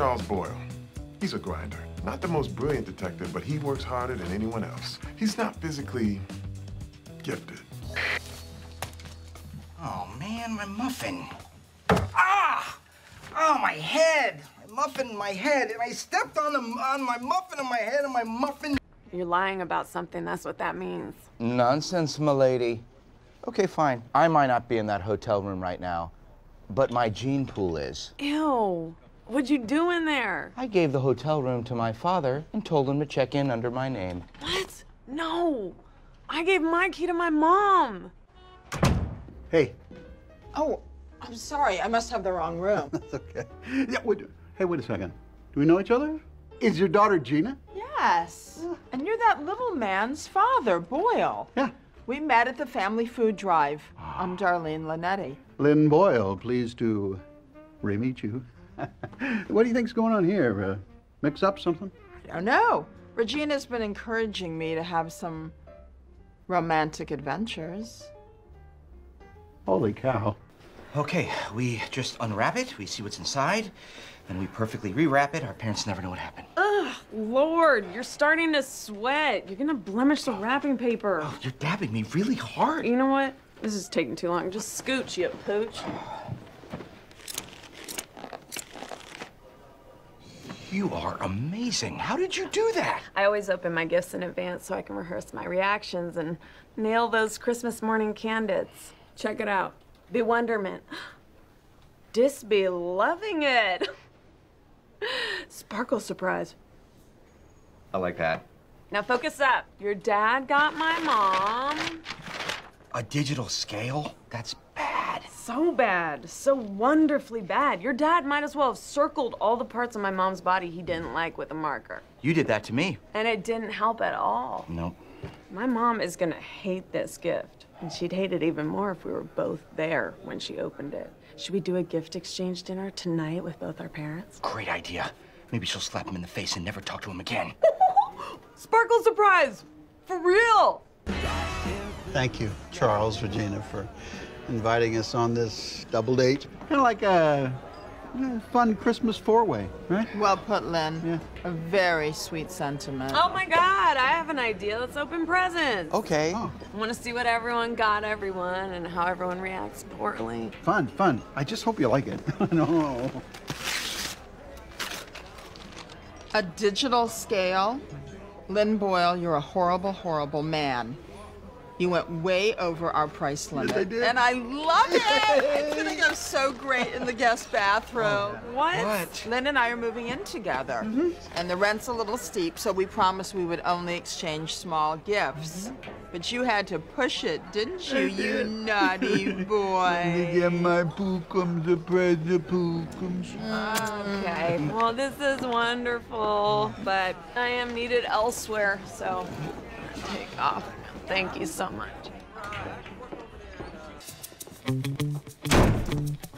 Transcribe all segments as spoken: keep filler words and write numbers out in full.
Charles Boyle. He's a grinder. Not the most brilliant detective, but he works harder than anyone else. He's not physically gifted. Oh, man, my muffin. Ah! Oh, my head. My muffin, my head. And I stepped on, the, on my muffin and my head and my muffin. You're lying about something. That's what that means. Nonsense, m'lady. Okay, fine. I might not be in that hotel room right now, but my gene pool is. Ew. What'd you do in there? I gave the hotel room to my father and told him to check in under my name. What? No. I gave my key to my mom. Hey. Oh, I'm sorry. I must have the wrong room. That's okay. Yeah, wait, hey, wait a second. Do we know each other? Is your daughter Gina? Yes. Yeah. And you're that little man's father, Boyle. Yeah. We met at the family food drive. I'm Darlene Linetti. Lynn Boyle, pleased to re-meet you. What do you think's going on here? Uh, mix up something? I don't know. Regina's been encouraging me to have some romantic adventures. Holy cow. Okay, we just unwrap it, we see what's inside, then we perfectly rewrap it. Our parents never know what happened. Ugh, Lord, you're starting to sweat. You're gonna blemish the wrapping paper. Oh, you're dabbing me really hard. You know what? This is taking too long. Just scooch, you pooch. You are amazing. How did you do that? I always open my gifts in advance so I can rehearse my reactions and nail those Christmas morning candidates. Check it out. Bewonderment. Dis be loving it. Sparkle surprise. I like that. Now focus up. Your dad got my mom a digital scale? That's bad. So bad. So wonderfully bad. Your dad might as well have circled all the parts of my mom's body he didn't like with a marker. You did that to me. And it didn't help at all. Nope. My mom is gonna hate this gift. And she'd hate it even more if we were both there when she opened it. Should we do a gift exchange dinner tonight with both our parents? Great idea. Maybe she'll slap him in the face and never talk to him again. Sparkle surprise! For real! Thank you, Charles, Regina, for inviting us on this double date. Kind of like a you know, fun Christmas four-way, right? Well put, Lynn. Yeah. A very sweet sentiment. Oh, my God, I have an idea. Let's open presents. Okay. Oh. I want to see what everyone got everyone and how everyone reacts poorly. Fun, fun. I just hope you like it. No. A digital scale? Lynn Boyle, you're a horrible, horrible man. You went way over our price limit. Yes, I did. And I love it! It's gonna go so great in the guest bathroom. Oh, what? what? Lynn and I are moving in together. Mm-hmm. And the rent's a little steep, so we promised we would only exchange small gifts. Mm-hmm. But you had to push it, didn't you, did. you naughty boy? You get my pookums, the bread, the pookums. Okay, well, this is wonderful, but I am needed elsewhere, so take off. Thank you so much.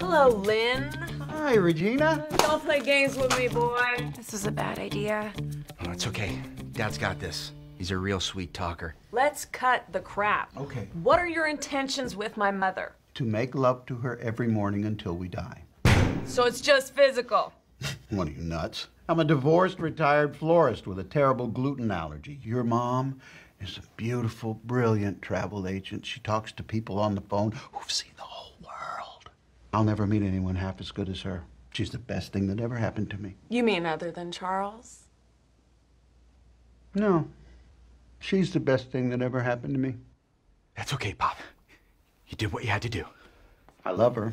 Hello, Lynn. Hi, Regina. Don't play games with me, boy. This was a bad idea. Oh, it's okay. Dad's got this. He's a real sweet talker. Let's cut the crap. Okay. What are your intentions with my mother? To make love to her every morning until we die. So it's just physical? What are you, nuts? I'm a divorced, retired florist with a terrible gluten allergy. Your mom is a beautiful, brilliant travel agent. She talks to people on the phone who've seen the whole world. I'll never meet anyone half as good as her. She's the best thing that ever happened to me. You mean other than Charles? No. She's the best thing that ever happened to me. That's okay, Pop. You did what you had to do. I love her.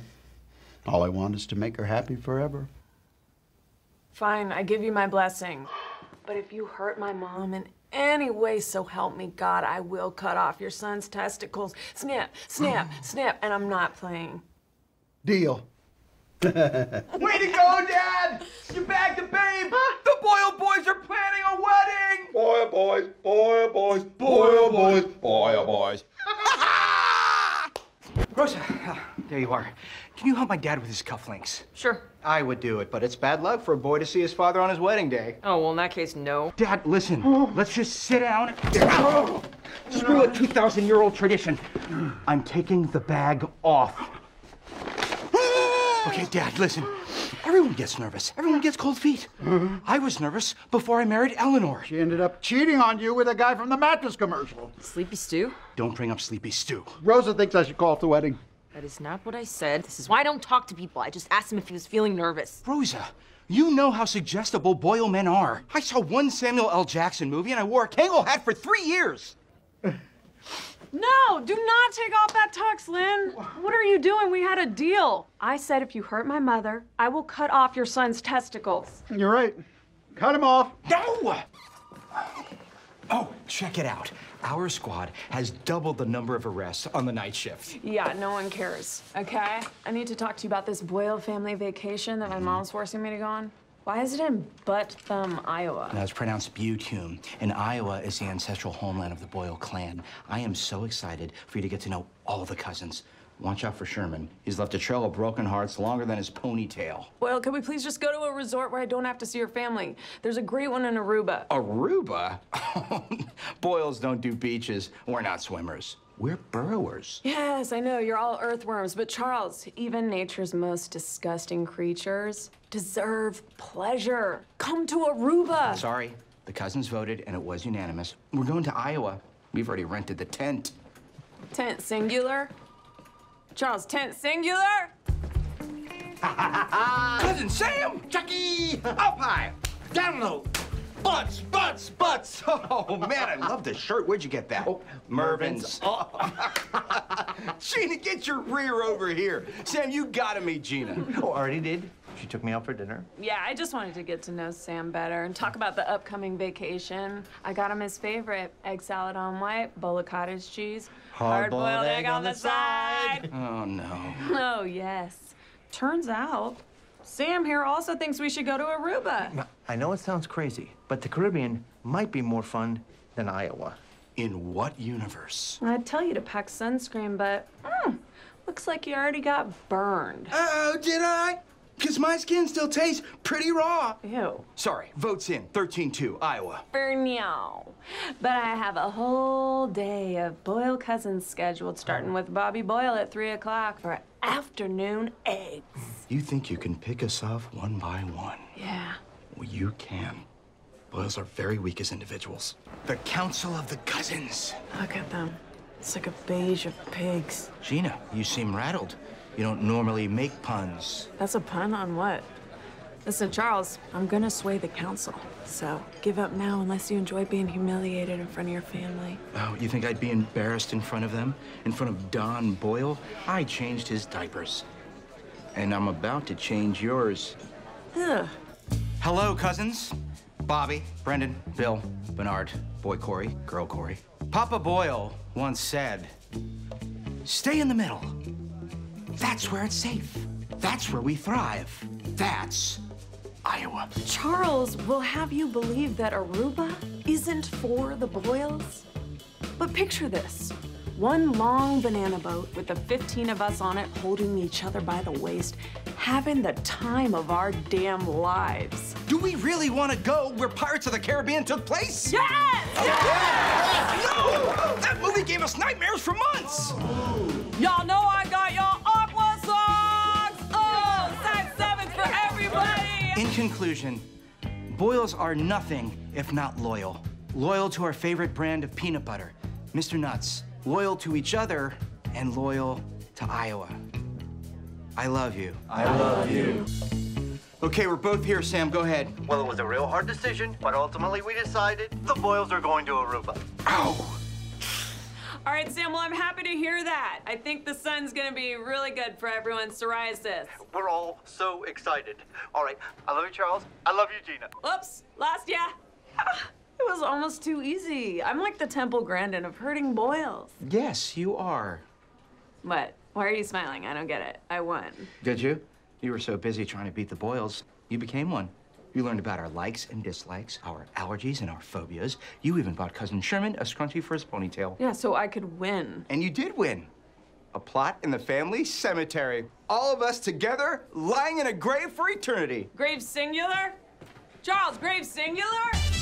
All I want is to make her happy forever. Fine, I give you my blessing. But if you hurt my mom in any way, so help me God, I will cut off your son's testicles. Snip, snip, snip, and I'm not playing. Deal. Way to go, Dad! You bagged the babe! Huh? The Boyle boys are planning a wedding! Boyle boys, Boyle boys, Boyle boys, Boyle boys. Rosa, oh, there you are. Can you help my dad with his cufflinks? Sure. I would do it, but it's bad luck for a boy to see his father on his wedding day. Oh, well, in that case, no. Dad, listen, oh. Let's just sit down. Oh. Screw a two thousand year old tradition. I'm taking the bag off. Okay, Dad, listen. Everyone gets nervous. Everyone gets cold feet. Mm-hmm. I was nervous before I married Eleanor. She ended up cheating on you with a guy from the mattress commercial. Sleepy Stew? Don't bring up Sleepy Stew. Rosa thinks I should call off the wedding. That is not what I said. This is why I don't talk to people. I just asked him if he was feeling nervous. Rosa, you know how suggestible boil men are. I saw one Samuel L. Jackson movie and I wore a Kangol hat for three years. No, do not take off that tux, Lynn. What are you doing? We had a deal. I said if you hurt my mother, I will cut off your son's testicles. You're right. Cut him off. No! Oh, check it out. Our squad has doubled the number of arrests on the night shift. Yeah, no one cares, okay? I need to talk to you about this Boyle family vacation that my mom's forcing me to go on. Why is it in Butthume, Iowa? No, it's pronounced Butthume, and Iowa is the ancestral homeland of the Boyle clan. I am so excited for you to get to know all the cousins. Watch out for Sherman. He's left a trail of broken hearts longer than his ponytail. Well, can we please just go to a resort where I don't have to see your family? There's a great one in Aruba. Aruba? Boyles don't do beaches. We're not swimmers. We're burrowers. Yes, I know, you're all earthworms, but Charles, even nature's most disgusting creatures deserve pleasure. Come to Aruba. Sorry, the cousins voted and it was unanimous. We're going to Iowa. We've already rented the tent. Tent singular? Charles, tent singular? Cousin Sam, Chucky, up high, down low. Butts, butts, butts! Oh, man, I love this shirt. Where'd you get that? Oh, Mervyn's. Oh. Gina, get your rear over here. Sam, you gotta meet Gina. Oh, already did. She took me out for dinner. Yeah, I just wanted to get to know Sam better and talk about the upcoming vacation. I got him his favorite. Egg salad on white, bowl of cottage cheese, hard-boiled hard egg, egg on, on the side. side. Oh, no. Oh, yes. Turns out, Sam here also thinks we should go to Aruba. I know it sounds crazy, but the Caribbean might be more fun than Iowa. In what universe? I'd tell you to pack sunscreen, but mm, looks like you already got burned. Uh-oh, did I? Because my skin still tastes pretty raw. Ew. Sorry, votes in, thirteen two, Iowa. For now. But I have a whole day of Boyle cousins scheduled, starting with Bobby Boyle at three o'clock for afternoon eggs. You think you can pick us off one by one? Yeah. Well, you can. Boyles are very weak as individuals. The Council of the Cousins. Look at them. It's like a beige of pigs. Gina, you seem rattled. You don't normally make puns. That's a pun on what? Listen, Charles, I'm gonna sway the council. So give up now unless you enjoy being humiliated in front of your family. Oh, you think I'd be embarrassed in front of them? In front of Don Boyle? I changed his diapers. And I'm about to change yours. Ugh. Hello, cousins. Bobby, Brendan, Bill, Bernard, boy Corey, girl Corey. Papa Boyle once said, stay in the middle. That's where it's safe. That's where we thrive. That's Iowa. Charles will have you believe that Aruba isn't for the Boyles. But picture this, one long banana boat with the fifteen of us on it holding each other by the waist, having the time of our damn lives. Do we really want to go where Pirates of the Caribbean took place? Yes! Oh, yes! yes! No! That movie gave us nightmares for months! Oh. Y'all know I got y'all aqua songs! Oh, side sevens for everybody! In conclusion, Boyles are nothing if not loyal. Loyal to our favorite brand of peanut butter, Mister Nuts. Loyal to each other and loyal to Iowa. I love you. I love you. Okay, we're both here, Sam. Go ahead. Well, it was a real hard decision, but ultimately we decided the Boyles are going to Aruba. Ow! All right, Sam, well, I'm happy to hear that. I think the sun's gonna be really good for everyone's psoriasis. We're all so excited. All right, I love you, Charles. I love you, Gina. Oops, lost ya. Ah, it was almost too easy. I'm like the Temple Grandin of hurting Boyles. Yes, you are. What? Why are you smiling? I don't get it. I won. Did you? You were so busy trying to beat the Boyles, you became one. You learned about our likes and dislikes, our allergies and our phobias. You even bought Cousin Sherman a scrunchie for his ponytail. Yeah, so I could win. And you did win. A plot in the family cemetery. All of us together, lying in a grave for eternity. Grave singular? Charles, grave singular?